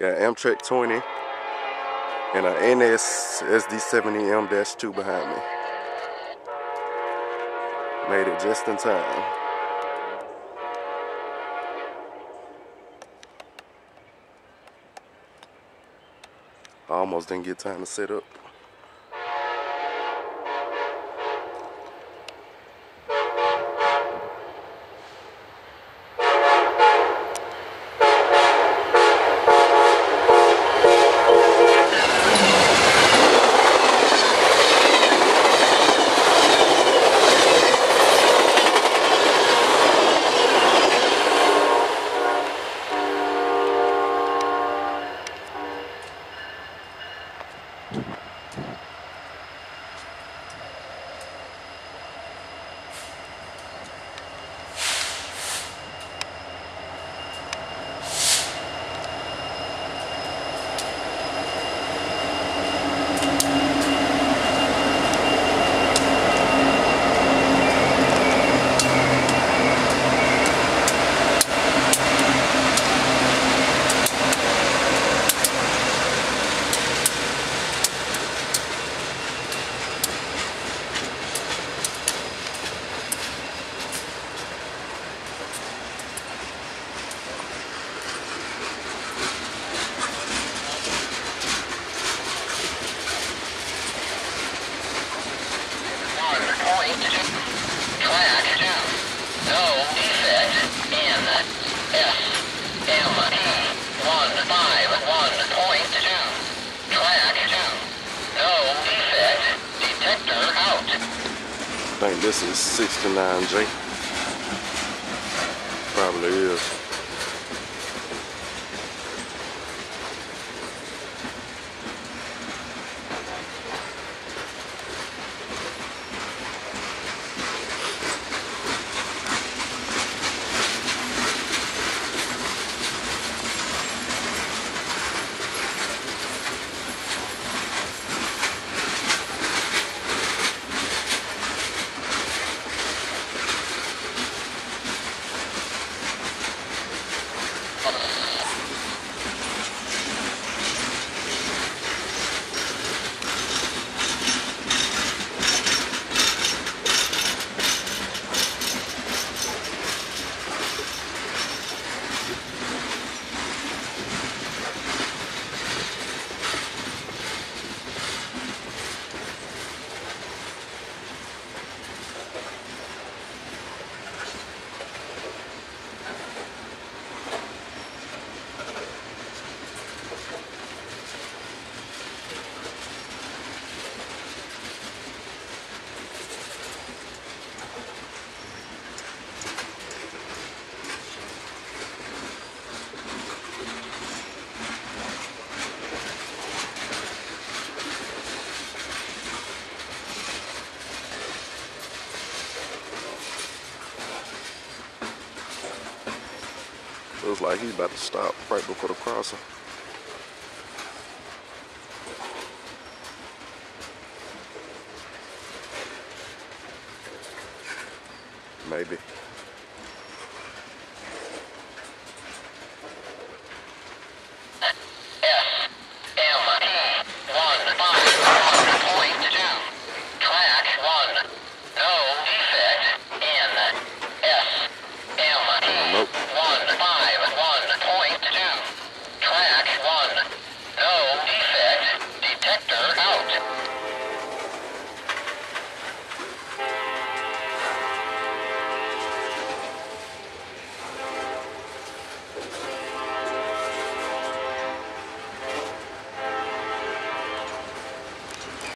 Got Amtrak 20 and an NS SD70M-2 behind me. Made it just in time. I almost didn't get time to set up. I think this is 69J. Probably is. Looks like he's about to stop right before the crossing. Maybe.